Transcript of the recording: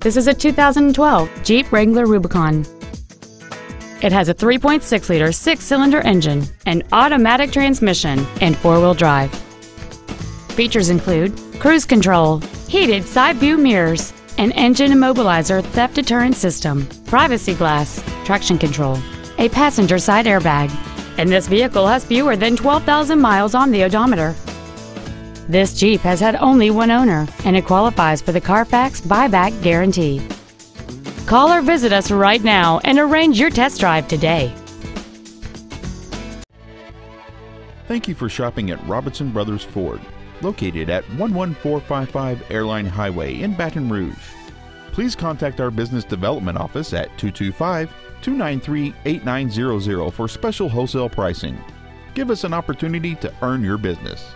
This is a 2012 Jeep Wrangler Rubicon. It has a 3.6-liter six-cylinder engine, an automatic transmission, and four-wheel drive. Features include cruise control, heated side-view mirrors, an engine immobilizer theft deterrent system, privacy glass, traction control, a passenger side airbag, and this vehicle has fewer than 12,000 miles on the odometer. This Jeep has had only one owner, and it qualifies for the Carfax buyback guarantee. Call or visit us right now and arrange your test drive today. Thank you for shopping at Robinson Brothers Ford, located at 11455 Airline Highway in Baton Rouge. Please contact our business development office at 225-293-8900 for special wholesale pricing. Give us an opportunity to earn your business.